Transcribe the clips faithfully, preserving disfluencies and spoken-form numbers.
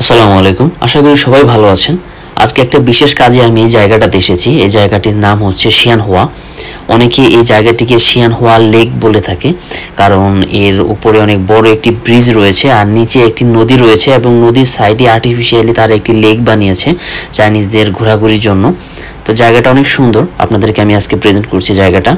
আসসালামু আলাইকুম আশা করি সবাই ভালো আছেন। আজকে একটা বিশেষ কাজে আমি এই জায়গাটাতে এসেছি। এই জায়গাটির নাম হচ্ছে শিয়ানহুয়া। অনেকে এই জায়গাটিকে শিয়ানহুয়া লেক বলে থাকে, কারণ এর উপরে অনেক বড় একটি ব্রিজ রয়েছে আর নিচে একটি নদী রয়েছে এবং নদীর সাইডে আর্টিফিশিয়ালি তারা একটি লেক বানিয়েছে চাইনিজদের ঘোরাঘুরির জন্য। তো জায়গাটা অনেক সুন্দর, আপনাদেরকে আমি আজকে প্রেজেন্ট করছি জায়গাটা।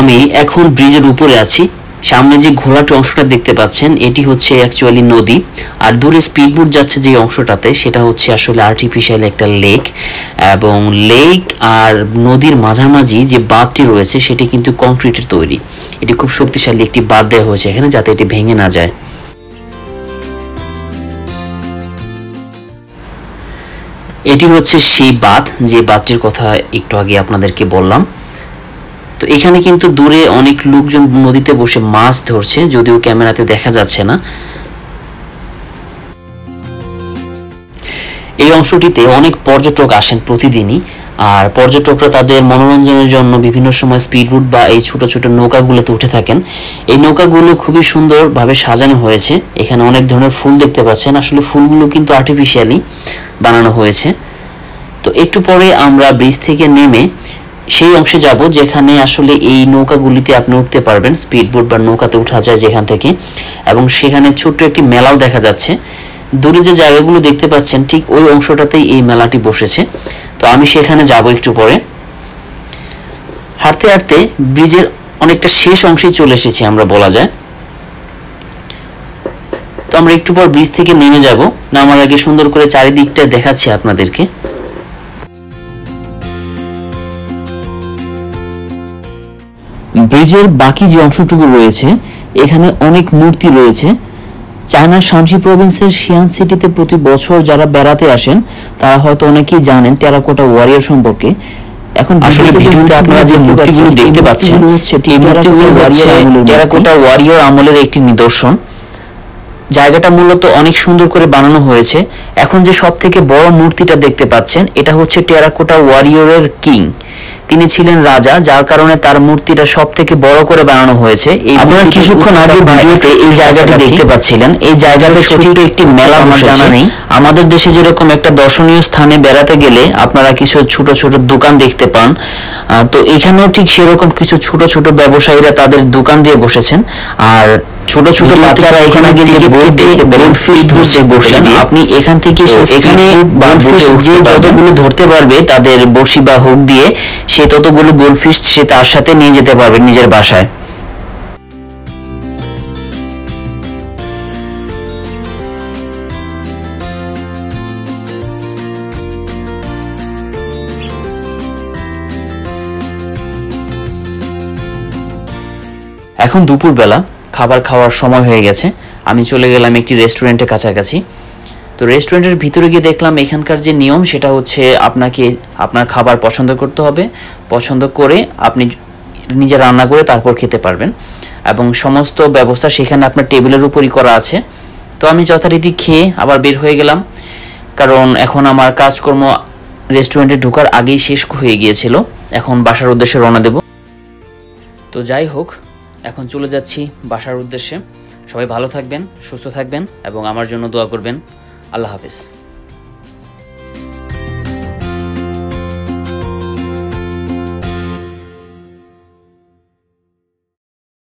আমি এখন ব্রিজের উপরে আছি। সামনে যে ঘোলাটে অংশটা দেখতে পাচ্ছেন এটি হচ্ছে অ্যাকচুয়ালি নদী, আর দূরে স্পিডবোট যাচ্ছে যে অংশটাতে সেটা হচ্ছে আসলে আর্টিফিশিয়াল একটা লেক। এবং লেক আর নদীর মাঝামাঝি যে বাঁধটি রয়েছে সেটি কিন্তু কংক্রিটের তৈরি। এটি খুব শক্তিশালী একটি বাঁধ দেওয়া হয়েছে এখানে যাতে এটি ভেঙে না যায়। এটি হচ্ছে সেই বাঁধ যে বাঁধটির কথা একটু আগে আপনাদেরকে বললাম। তো এখানে কিন্তু দূরে অনেক লোকজন নদীতে বসে মাছ ধরছে, যদিও ক্যামেরাতে দেখা যাচ্ছে না। এই অংশটিতে অনেক পর্যটক আসেন প্রতিদিনই, আর পর্যটকরা তাদের মনোরঞ্জনের জন্য বিভিন্ন সময় স্পিডবোট বা এই ছোট ছোট নৌকাগুলোতে উঠে থাকেন। এই নৌকাগুলো খুবই সুন্দরভাবে সাজানো হয়েছে। এখানে অনেক ধরনের ফুল দেখতে পাচ্ছেন, আসলে ফুলগুলো কিন্তু আর্টিফিশিয়ালি বানানো হয়েছে। তো একটু পরে আমরা ব্রিজ থেকে নেমে সেই অংশে যাব যেখানে আসলে এই নৌকাগুলিতে আপনি উঠতে পারবেন, স্পিডবোট বা নৌকাতে উঠা যায় যেখান থেকে। এবং সেখানে ছোট্ট একটি মেলাও দেখা যাচ্ছে। দূরে যে জায়গাগুলো দেখতে পাচ্ছেন ঠিক ওই অংশটাতেই এই মেলাটি বসেছে। তো আমি সেখানে যাব একটু পরে। হাঁটতে হাঁটতে ব্রিজের অনেকটা শেষ অংশে চলে এসেছি আমরা বলা যায়। তো আমরা একটু পর ব্রিজ থেকে নেমে যাব, নামার আগে সুন্দর করে চারিদিকটা দেখাচ্ছি আপনাদেরকে। ব্রিজের বাকি যে অংশটুকু রয়েছে এখানে অনেক মূর্তি রয়েছে। চায়নার শানসি প্রভিন্সের শিয়ান সিটিতে প্রতি বছর যারা বেড়াতে আসেন তারা হয়তো অনেকেই জানেন টেরাকোটা ওয়ারিয়র সম্পর্কে। এখন আসলে ভিডিওতে আপনারা যে মূর্তিগুলো দেখতে পাচ্ছেন এই মূর্তিগুলো টেরাকোটা ওয়ারিয়র আমলের একটি নিদর্শন। জায়গাটা মূলত অনেক সুন্দর করে বানানো হয়েছে। এখন যে সব থেকে বড় মূর্তিটা দেখতে পাচ্ছেন এটা হচ্ছে টেরাকোটা ওয়ারিয়রের কিং, তিনি ছিলেন রাজা, যার কারণে তার মূর্তিটা সব থেকে বড় করে বানানো হয়েছে। আপনারা কিছুক্ষণ আগে ভিডিওতে এই জায়গাটা দেখতে পাচ্ছিলেন। এই জায়গাটা সঠিক একটি মেলা জানা নেই। আমাদের দেশে যেরকম একটা দর্শনীয় স্থানে বেড়াতে গেলে আপনারা কিছু ছোট ছোট দোকান দেখতে পান, তো এখানেও ঠিক সেরকম কিছু ছোট ছোট ব্যবসায়ীরা তাদের দোকান দিয়ে বসেছেন। আর ছোট ছোট বাচ্চারা এখানে গিয়ে বসে আপনি এখান থেকে এখানে যে যতগুলো ধরতে পারবে তাদের বড়শি বা হুক দিয়ে সে ততগুলো গোল্ডফিশ সে তার সাথে নিয়ে যেতে পারবে নিজের বাসায়। এখন দুপুরবেলা খাবার খাওয়ার সময় হয়ে গেছে। আমি চলে গেলাম একটি রেস্টুরেন্টের কাছাকাছি। তো রেস্টুরেন্টের ভিতরে গিয়ে দেখলাম এখানকার যে নিয়ম সেটা হচ্ছে আপনাকে আপনার খাবার পছন্দ করতে হবে, পছন্দ করে আপনি নিজে রান্না করে তারপর খেতে পারবেন এবং সমস্ত ব্যবস্থা সেখানে আপনার টেবিলের উপরই করা আছে। তো আমি যথারীতি খেয়ে আবার বের হয়ে গেলাম, কারণ এখন আমার কাজকর্ম রেস্টুরেন্টে ঢোকার আগেই শেষ হয়ে গিয়েছিল। এখন বাসার উদ্দেশ্যে রওনা দেব। তো যাই হোক, এখন চলে যাচ্ছি বাসার উদ্দেশ্যে। সবাই ভালো থাকবেন, সুস্থ থাকবেন এবং আমার জন্য দোয়া করবেন। আল্লাহ হাফেজ।